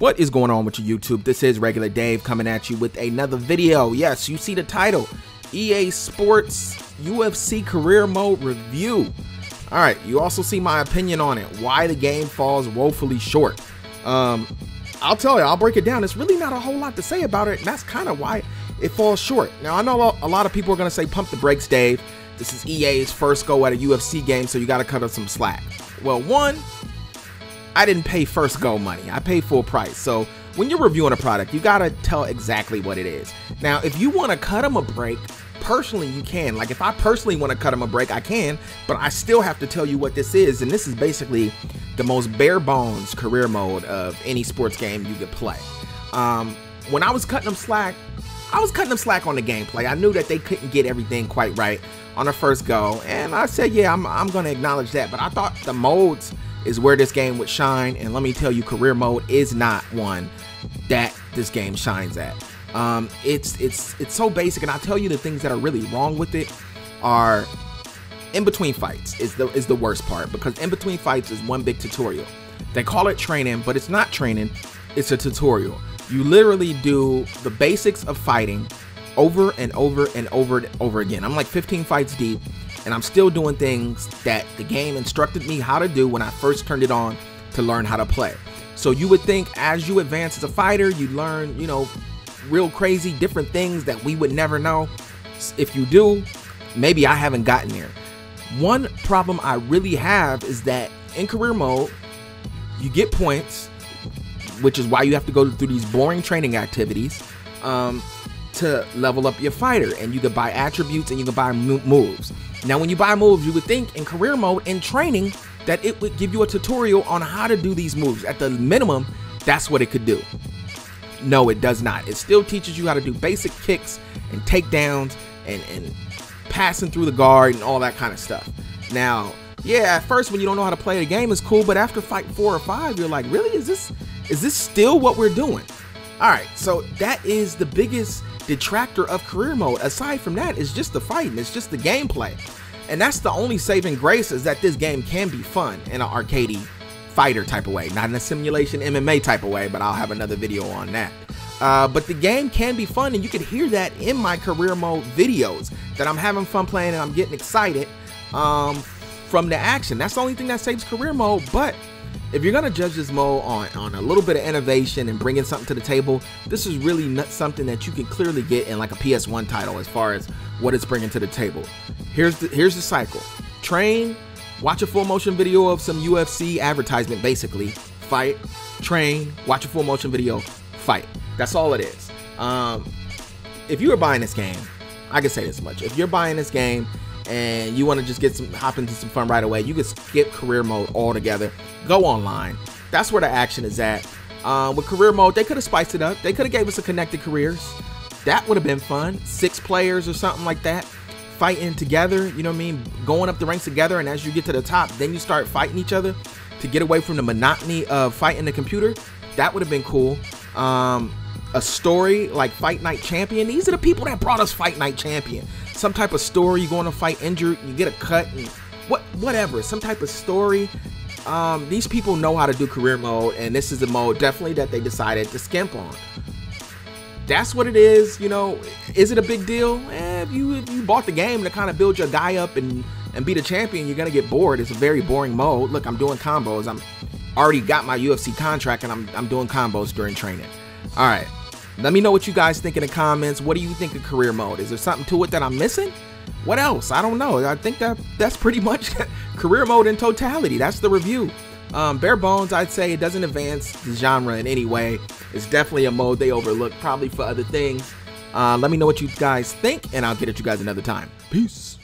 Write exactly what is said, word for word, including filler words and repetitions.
What is going on with your YouTube? This is Regular Dave coming at you with another video. Yes, you see the title, E A Sports U F C Career Mode Review. All right, you also see my opinion on it, why the game falls woefully short. Um, I'll tell you, I'll break it down. It's really not a whole lot to say about it, and that's kind of why it falls short. Now, I know a lot of people are going to say, pump the brakes, Dave. This is E A's first go at a U F C game, so you got to cut up some slack. Well, one, I didn't pay first go money. I paid full price. So when you're reviewing a product, you gotta tell exactly what it is. Now, if you wanna cut them a break, personally you can. Like if I personally wanna cut them a break, I can, but I still have to tell you what this is. And this is basically the most bare bones career mode of any sports game you could play. Um, when I was cutting them slack, I was cutting them slack on the gameplay. I knew that they couldn't get everything quite right on the first go. And I said, yeah, I'm, I'm gonna acknowledge that. But I thought the modes is where this game would shine, and let me tell you, career mode is not one that this game shines at. Um, it's it's it's so basic, and I'll tell you the things that are really wrong with it are in between fights is the is the worst part, because in between fights is one big tutorial. They call it training, but it's not training; it's a tutorial. You literally do the basics of fighting over and over and over and over again. I'm like fifteen fights deep, and I'm still doing things that the game instructed me how to do when I first turned it on to learn how to play. So you would think as you advance as a fighter, you learn, you know, real crazy different things that we would never know. If you do, maybe I haven't gotten there. One problem I really have is that in career mode, you get points, which is why you have to go through these boring training activities um, to level up your fighter. And you can buy attributes and you can buy moves. Now, when you buy moves, you would think in career mode and training that it would give you a tutorial on how to do these moves. At the minimum, that's what it could do. No, it does not. It still teaches you how to do basic kicks and takedowns and, and passing through the guard and all that kind of stuff. Now, yeah, at first when you don't know how to play the game, it's cool. But after fight four or five, you're like, really? Is this, is this still what we're doing? All right, so that is the biggest detractor of career mode. Aside from that, it's just the fighting, it's just the gameplay, and that's the only saving grace, is that this game can be fun in an arcadey fighter type of way, not in a simulation M M A type of way, but I'll have another video on that. Uh, but the game can be fun, and you can hear that in my career mode videos, that I'm having fun playing and I'm getting excited um, from the action. That's the only thing that saves career mode. But if you're gonna judge this mode on, on a little bit of innovation and bringing something to the table, this is really not something that you can clearly get in like a P S one title as far as what it's bringing to the table. Here's the, here's the cycle. Train, watch a full motion video of some U F C advertisement basically, fight, train, watch a full motion video, fight. That's all it is. Um, if you were buying this game, I can say this much, if you're buying this game and you wanna just get some, hop into some fun right away, you can skip career mode altogether. Go online. That's where the action is at. Uh, with career mode, they could have spiced it up. They could have gave us a connected careers. That would have been fun. Six players or something like that, fighting together. You know what I mean? Going up the ranks together, and as you get to the top, then you start fighting each other to get away from the monotony of fighting the computer. That would have been cool. Um, a story like Fight Night Champion. These are the people that brought us Fight Night Champion. Some type of story. You go on a fight injured, you get a cut, and what, whatever. Some type of story. Um, these people know how to do career mode, and this is a mode definitely that they decided to skimp on. That's what it is. You know, is it a big deal? Eh, if you if you bought the game to kind of build your guy up and and be the champion, you're gonna get bored. It's a very boring mode. Look, I'm doing combos. I'm already got my U F C contract, and I'm I'm doing combos during training. All right, let me know what you guys think in the comments. What do you think of career mode? Is there something to it that I'm missing? What else? I don't know. I think that that's pretty much career mode in totality. That's the review. Um, bare bones, I'd say it doesn't advance the genre in any way. It's definitely a mode they overlook, probably for other things. Uh, let me know what you guys think, and I'll get at you guys another time. Peace.